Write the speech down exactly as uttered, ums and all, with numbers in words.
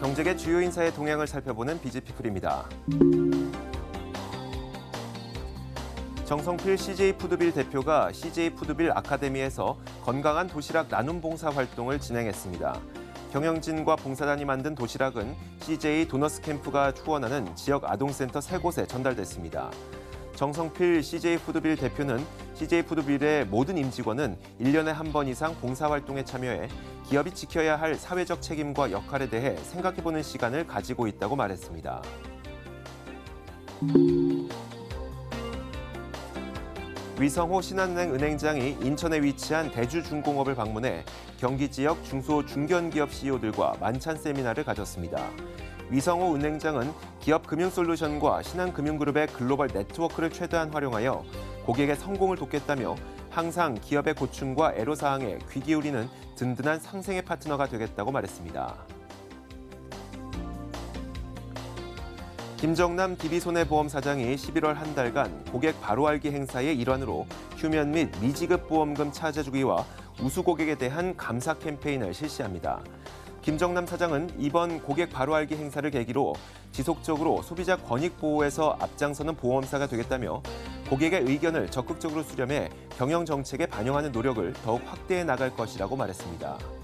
경제계 주요 인사의 동향을 살펴보는 비지피클입니다. 정성필 씨제이푸드빌 대표가 씨제이푸드빌 아카데미에서 건강한 도시락 나눔 봉사 활동을 진행했습니다. 경영진과 봉사단이 만든 도시락은 씨제이 도너스 캠프가 후원하는 지역 아동센터 세 곳에 전달됐습니다. 정성필 씨제이푸드빌 대표는 씨제이푸드빌의 모든 임직원은 일 년에 한 번 이상 봉사활동에 참여해 기업이 지켜야 할 사회적 책임과 역할에 대해 생각해보는 시간을 가지고 있다고 말했습니다. 위성호 신한은행 은행장이 인천에 위치한 대주중공업을 방문해 경기 지역 중소 중견기업 씨이오들과 만찬 세미나를 가졌습니다. 위성호 은행장은 기업 금융솔루션과 신한금융그룹의 글로벌 네트워크를 최대한 활용하여 고객의 성공을 돕겠다며 항상 기업의 고충과 애로사항에 귀 기울이는 든든한 상생의 파트너가 되겠다고 말했습니다. 김정남 디비손해보험 사장이 십일월 한 달간 고객 바로알기 행사의 일환으로 휴면 및 미지급 보험금 찾아주기와 우수 고객에 대한 감사 캠페인을 실시합니다. 김정남 사장은 이번 고객 바로알기 행사를 계기로 지속적으로 소비자 권익 보호에서 앞장서는 보험사가 되겠다며 고객의 의견을 적극적으로 수렴해 경영 정책에 반영하는 노력을 더욱 확대해 나갈 것이라고 말했습니다.